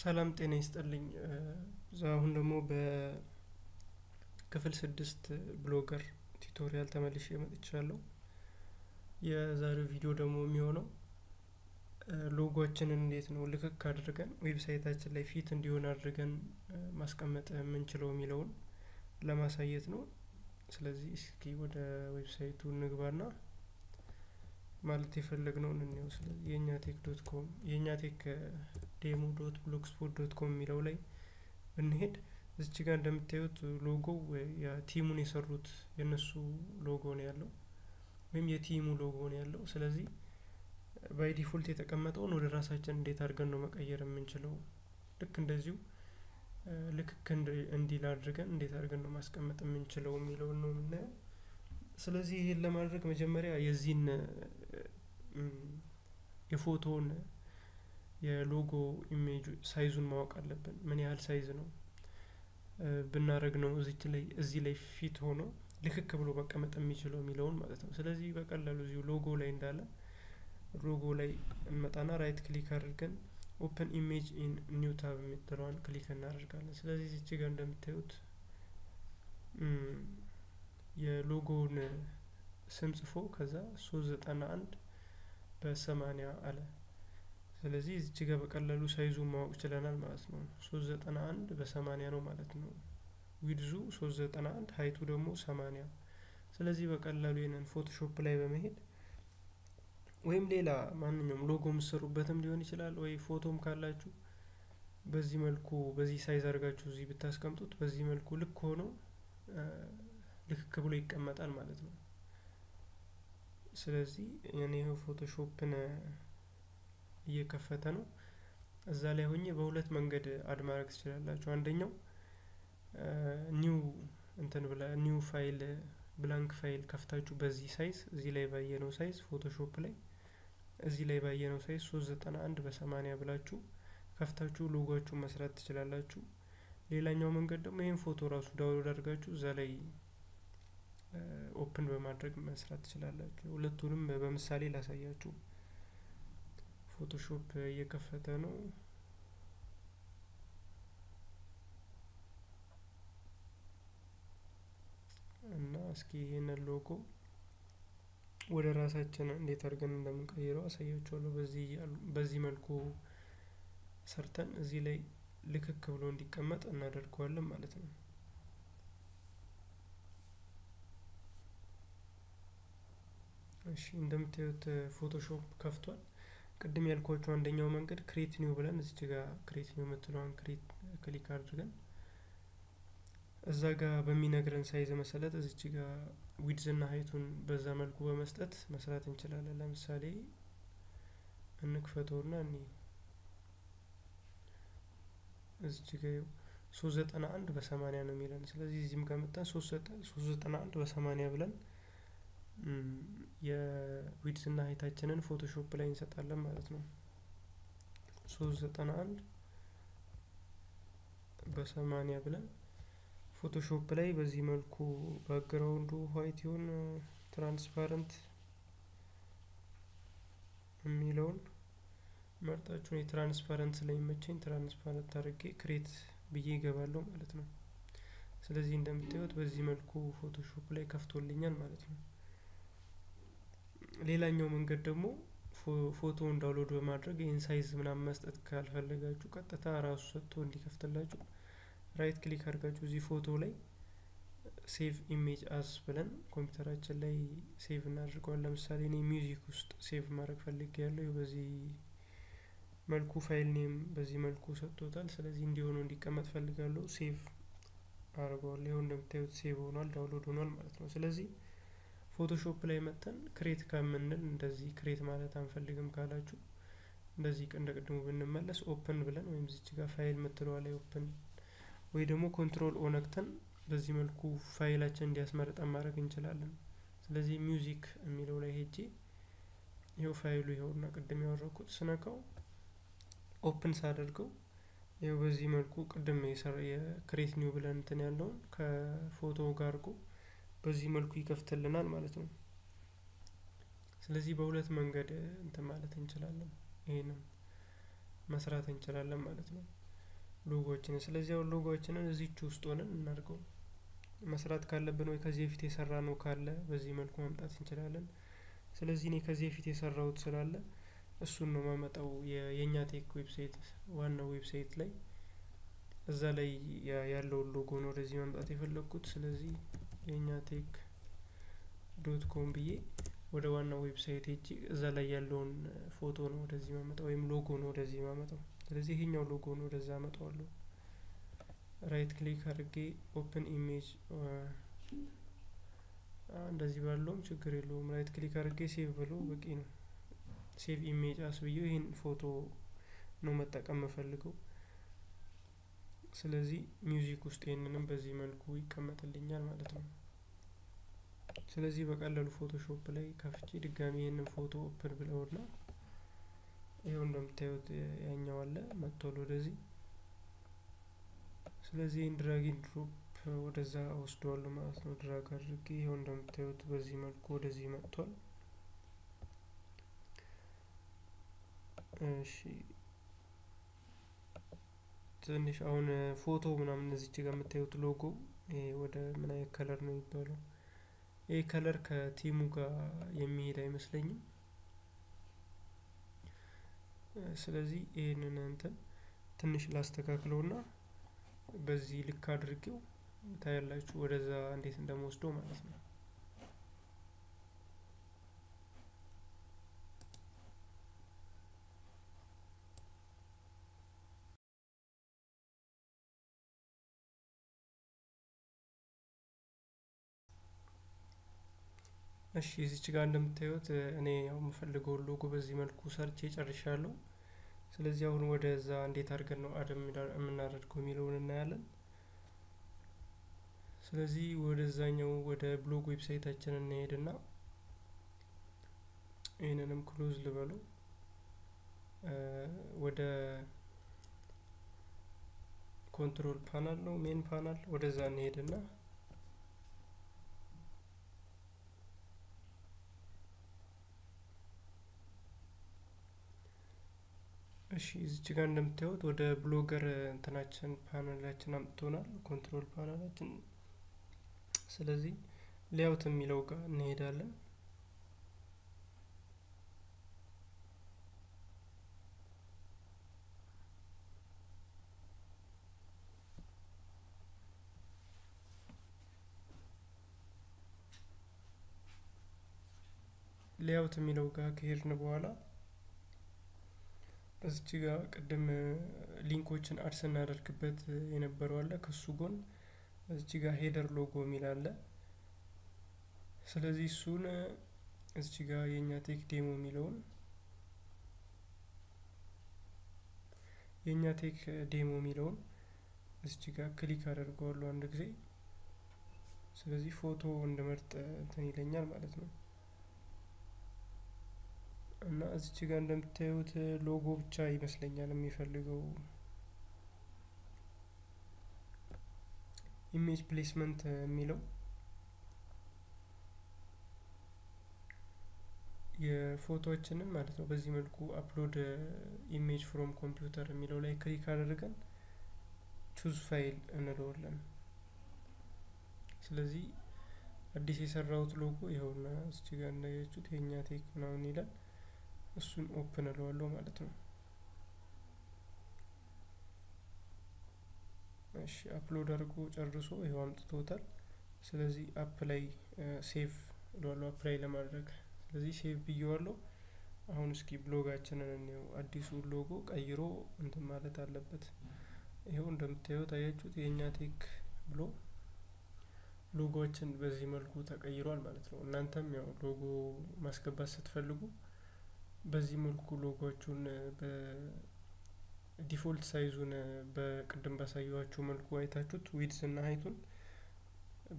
ሰላም ጤና ይስጥልኝ ዛሁን ደሞ በክፍል 6 ብሎገር ቱቶሪያል ተመልሼ መጥቻለሁ የዛሬው ቪዲዮ ደሞ የሚሆነው ሎጎዎችን እንዴት ነው ልክክ አድርገን ዌብሳይታችን ላይ ፊት እንዲሆን አድርገን ማስቀመጥ የምንችለው የሚለውን ለማሳየት ነው ስለዚህ እስኪ ወደ ዌብሳይቱ እንግባና ማልቲፈልግነውን ነው ስለዚህ yegna-tech.com yegna-tech demo.blogspot.com የሚለው ላይ እንሄድ እዚህ ጋር እንደምታዩት ሎጎ ያ ቲሙን የሰሩት የነሱ ሎጎ ነው ያለው ወይም የቲሙ ሎጎ ነው ያለው ስለዚህ ባይ ዲፎልት የተቀመጠው ነው ለራሳችን እንዴት አድርገን ነው መቀየር የምንችለው ልክ እንደዚሁ ልክ እንዲል አድርገን እንዴት አድርገን ነው ማስቀመጥ የምንችለው የሚለው ነው ምንድነው ስለዚህ ይሄን ለማድረግ መጀመሪያ የዚህን የፎቶን የሎጎ ኢሜጅ ሳይዙን ማወቅ አለብን ምን ያህል ሳይዝ ነው ብናረግ ነው እዚህ ላይ ፊት ሆኖ ልክክ ብሎ መቀመጥ የሚችለው የሚለውን ማለት ነው ስለዚህ በቀላሉ እዚሁ ሎጎ ላይ እንዳለ ሎጎ ላይ መጣና ራይት ክሊክ አድርገን ኦፕን ኢሜጅ ኢን ኒው ታብ የምትለዋን ክሊክ እናደርጋለን ስለዚህ እዚህ ጋር እንደምታዩት የሎጎውን ስም ጽፎ ከዛ 391 በ80 አለ ስለዚህ እዚህ ጋር በቀላሉ ሳይዙን ማወቅ ይችላል ማለት ነው 391 በ80 ነው ማለት ነው ዊድዙ 391 ሃይቱ ደግሞ 80 ስለዚህ በቀላሉ የነን ፎቶሾፕ ላይ በመሄድ ወይም ሌላ ማንንም ሎጎም ሰሩበትም ሊሆን ይችላል ወይ ፎቶም ካላችሁ በዚህ መልኩ በዚህ ሳይዝ አርጋችሁ እዚህ ብታስቀምጡት በዚህ መልኩ ልክ ሆኖ ልክክ ብሎ ይቀመጣል ማለት ነው ስለዚህ የኔ ፎቶሾፕን እየከፈተ ነው እዛ ላይ ሆኜ በሁለት መንገድ አድ ማድረግ ትችላላችሁ አንደኛው ኒው እንትን ብላ ኒው ፋይል ብላንክ ፋይል ከፍታችሁ በዚህ ሳይዝ እዚህ ላይ ባየነው ሳይዝ ፎቶሾፕ ላይ እዚህ ላይ ባየነው ሳይዝ 391 በ80 ብላችሁ ከፍታችሁ ሎጎአችሁን መስራት ትችላላችሁ ሌላኛው መንገድ ደግሞ ይሄን ፎቶ ራሱ ዳውንሎድ አድርጋችሁ እዛ ላይ ኦፕን በማድረግ መስራት ትችላላችሁ ሁለቱንም በመሳሌ ላሳያችሁ ፎቶሾፕ እየከፈተ ነው እና እስኪ ይሄን ሎጎ ወደ ራሳችን እንዴት አድርገን እንደምንቀይረው አሳያችኋለሁ በዚህ መልኩ ሰርተን እዚህ ላይ ልክክ ብሎ እንዲቀመጥ እናደርጋለን ማለት ነው እሺ እንደምታዩት ፎቶሾፕ ከፍቷል ቀድም ያልኳችሁ አንደኛው መንገድ ክሬት ኒው ብለን እዚህ ጋር ክሬት ኒው የምትለዋን ክሬት ክሊክ አድርገን እዛ ጋር በሚነግረን ሳይዝ መሰለት እዚህ ጋር ዊድዝ እና ሃይቱን በዛ መልኩ በመስጠት መስራት እንችላለን ለምሳሌ እንክፈተውና እዚህ ጋር 391 በ80 ነው የሚለን ስለዚህ እዚህም ጋር መጣን 391 በ80 ብለን የዊድዝ እና ሃይታችንን ፎቶሾፕ ላይ እንሰጣለን ማለት ነው 391 በ80 ብለን ፎቶሾፕ ላይ በዚህ መልኩ ባክግራውንዱ white ይሁን ትራንስፓረንት የሚለውን መርጣችሁ የትራንስፓረንት ላይ መቼን ትራንስፓረንት አድርጌ ክሬት ብዬ ይገባለሁ ማለት ነው ስለዚህ እንደምታዩት በዚህ መልኩ ፎቶሾፕ ላይ ከፍቶልኛል ማለት ነው ሌላኛው መንገድ ደግሞ ፎቶውን ዳውንሎድ በማድረግ ይሄን ሳይዝ ምናምን መስጠት ካልፈለጋችሁ ቀጥታ ራሱ ሰጥቶ እንዲከፍትላችሁ ራይት ክሊክ አድርጋችሁ እዚ ፎቶ ላይ ሴቭ ኢሜጅ አስ ብለን ኮምፒውተራችን ላይ ሴቭ እናድርገዋለን ለምሳሌ እኔ ሚውዚክ ውስጥ ሴቭ ማድረግ ፈልጌያለሁ በዚህ መልኩ ፋይል ኔም በዚህ መልኩ ሰጥቶታል ስለዚህ እንዲሆን እንዲቀመጥ ፈልጋለሁ ሴቭ አድርገዋለሁ ይሁን እንደምታዩት ሴቭ ሆኗል ዳውንሎድ ሆኗል ማለት ነው ስለዚህ ፎቶሾፕ ላይ መተን ክሬት ካመንል እንደዚህ ክሬት ማለት አንፈልግም ካላችሁ እንደዚህ እንደቀደሙ ብንመለስ ኦፕን ብለን ወይም እዚህ ጋር ፋይል መጥቷል ላይ ኦፕን ወይ ደግሞ ኮንትሮል ኦ ነክተን በዚህ መልኩ ፋይላችን እንዲያስመርጠን ማድረግ እንችላለን ስለዚህ ሚውዚክ የሚለው ላይ ሄጄ ይሄው ፋይሉ ይሄውና ቀደም ያወረኩት ስነካው ኦፕን ሳደርገው ይሄው በዚህ መልኩ ቀደም የክሬት ኒው ብለን እንትን ያለው ከፎቶ ጋር ቆ በዚህ መልኩ ይከፍተልናል ማለት ነው ስለዚህ በሁለት መንገድ እንት ማለት እንችላለን ይሄንን መስራት እንችላለን ማለት ነው ሎጎዎችን ስለዚህ ሎጎዎችን እዚህ ቹስ ሆነን እናርገው መስራት ካለብን ወይ ከዚህ ፍት የሰራ ነው ካለ በዚህ መልኩ ማምጣት እንችላለን ስለዚህ እኔ ከዚህ ፍት የሰራሁት ስላለ እሱን ነው ማመጣው የኛ ቴክ ዌብሳይት ዋናው ዌብሳይት ላይ እዛ ላይ ያለው ሎጎ ነው ወደዚህ ማምጣት የፈለኩት ስለዚህ yegna-tech.com ብዬ ወደ ዋናው ዌብሳይት እጪ እዛ ላይ ያለውን ፎቶ ነው ወደዚህ ማመጣው ወይም ሎጎ ነው ወደዚህ ማመጣው ስለዚህ ይሄኛው ሎጎ ነው ወደዛ አመጣዋለሁ right click አድርጌ open image እንደዚህ ባለው ችግር የለውም right click አድርጌ save ብሎ በቂ ነው save image as ብዬ ይሄን ፎቶ ነው መጠቀም መፈልገው ስለዚህ music ውስጥ ይሄንንም በዚህ መልኩ ይቀመጥልኛል ማለት ነው ስለዚህ በቀላሉ ፎቶሾፕ ላይ ከፍቼ ድጋሚ ይሄንን ፎቶ open ብለውና ይሄው እንደምታዩት ያኛው አለ መጥቷል ወደዚህ ስለዚህ ድራግ ኢን ድሮፕ ወደዛ ወስደዋለሁ ማለት ነው ድራግ አድርጌ ይሄው እንደምታዩት በዚህ መልኩ ወደዚህ መጥቷል እሺ ትንሽ አሁን ፎቶ ምናምን እዚህ ጋር የምታዩት ሎጎ ይሄ ወደ ምን አይነት ከለር ነው ይባላል ይሄ ከለር ከቲሙ ጋር የሚሄድ አይመስለኝም ስለዚህ ይሄንን እንትን ትንሽ ላስተካክለውና በዚህ ልክ አድርጌው ታያላችሁ ወደዛ እንዴት እንደምወስደው ማለት ነው እሺ እዚህ ጋር እንደምታዩት እኔ ያው መፈልገው ሎጎ በዚህ መልኩ ሰርቼ ጨርሻለሁ ስለዚህ አሁን ወደዛ እንዴት አድርገን ነው አደም እናደርገው የሚለውን እናያለን ስለዚህ ወደዛኛው ወደ ብሎግ ዌብሳይታችን እንሄድና እነንም ክሎዝ ልበለው ወደ ኮንትሮል ፓናል ነው ሜን ፓናል ወደዛ እንሄድና እሺ እዚህ ጋር እንደምታዩት ወደ ብሎገር እንትናችን ፓናላችን አምጥቶናል ኮንትሮል ፓናላችን ስለዚህ ሌአውት የሚለው ጋር እንሄዳለን ሌአውት የሚለው ጋር ከሄድን በኋላ እዚህ ጋር ቀደም ሊንኮችን አድስ እናደርግበት የነበረው አለ ከሱ ጎን እዚህ ጋር ሄደር ሎጎ ሚላለ ስለዚህ ሱን እዚህ ጋር የኛ ቴክ ዴሞ ሚለውን እዚህ ጋር ክሊክ አደርጋለሁ አንድ ጊዜ ስለዚህ ፎቶ እንደመርጥ እንትን ይለኛል ማለት ነው እና እዚህ ጋር እንደምታዩት ሎጎ ብቻ ይመስለኛል የሚፈልገው ኢሜጅ ፕሌስመንት የሚለው የፎቶዎችንን ማለት ነው በዚህ መልኩ አፕሎድ ኢሜጅ ፍሮም ኮምፒውተር የሚለው ላይ ክሊክ አድርገን ቹዝ ፋይል እንለዋለን ስለዚህ አዲስ የሰራሁት ሎጎ ይኸውና እዚህ ጋር እንዳያችሁት የኛ ቴክ ነው ይላል እሱን ኦፕን አድርጓለሁ ማለት ነው እሺ አፕሎድ አድርጎ ጨርሶ ይሄው አምጥቶታል ስለዚህ አፕ ላይ ሴቭ አድርጓለሁ አፕ ላይ ለማድረግ ስለዚህ ሴቭ ብየዋለሁ አሁን እስኪ ብሎጋችንን እንየው አዲሱ ሎጎ ቀይሮ እንትን ማለት አለበት ይሄው እንደምታዩት አያችሁት የኛ ቴክ ብሎ ሎጎዎችን በዚህ መልኩ ተቀይሯል ማለት ነው እናንተም ያው ሎጎ ማስገባት ስትፈልጉ በዚህ መልኩ ሎጎዎችን በዲፎልት ሳይዙን በቅድም ባሳያችሁ መልኩ አይታችሁት ዊድዝ እና ሃይቱን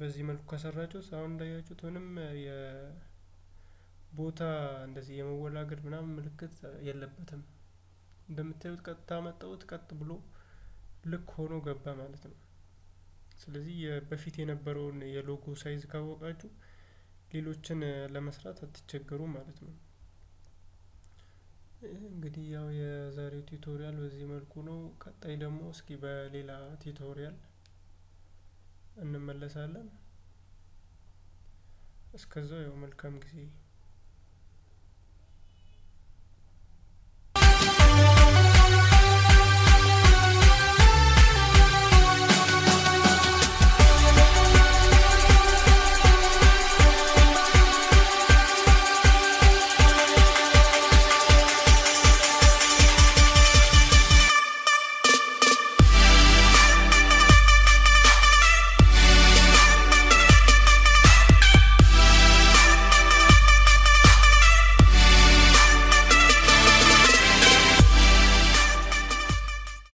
በዚህ መልኩ ካሰራችሁት አሁን እንዳያችሁት ምንም የቦታ እንደዚህ የመወላገድ ምናምን ምልክት የለበትም እንደምታዩት ቀጥታ መጣውት ቀጥ ብሎ ልክ ሆኖ ገባ ማለት ነው ስለዚህ በፊት የነበረውን የሎጎ ሳይዝ ካወቃችሁ ሌሎችን ለመስራት አትቸገሩ ማለት ነው Giddy tutorial with Zimalcuno, Catidamos, Kiba Lila tutorial, and the Malasalam Escazo Malcam Gizzi.